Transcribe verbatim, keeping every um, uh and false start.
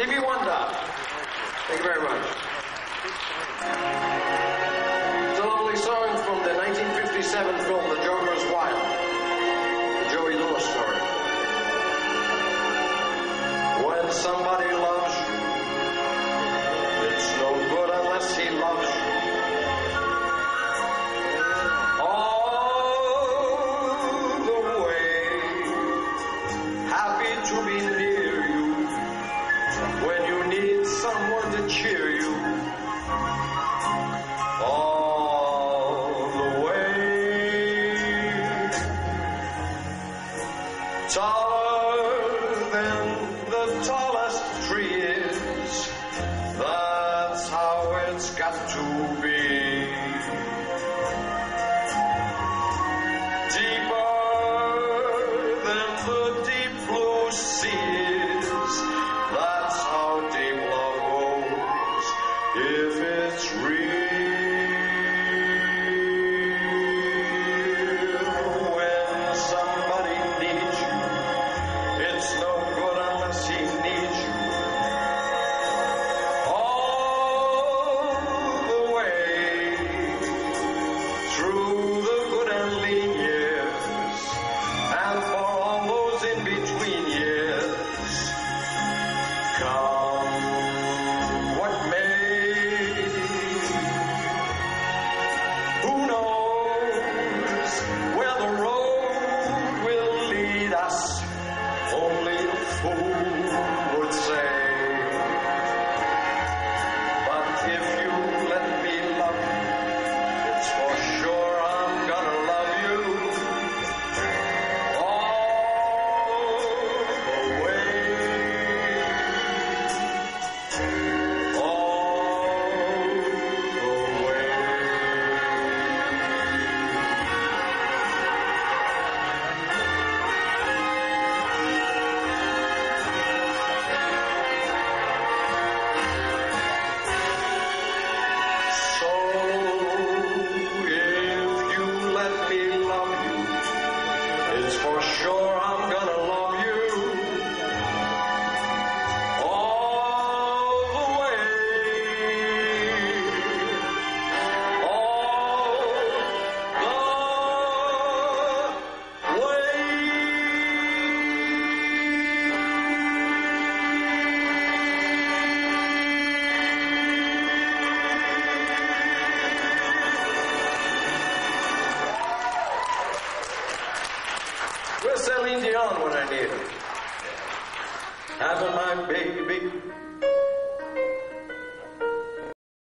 Give me one dot. Thank you very much. It's a lovely song from the nineteen fifty-seven film The Joker Is Wild, the Joey Lewis story. When somebody loves you, it's no good unless he loves you. Someone to cheer you all the way. Taller than the tallest tree is, that's how it's got to be. Deeper than the deep blue sea is, that's how deep love. If it's real, when somebody needs you, it's no good unless he needs you. All the way through the good and lean years, and for all those in between years, come.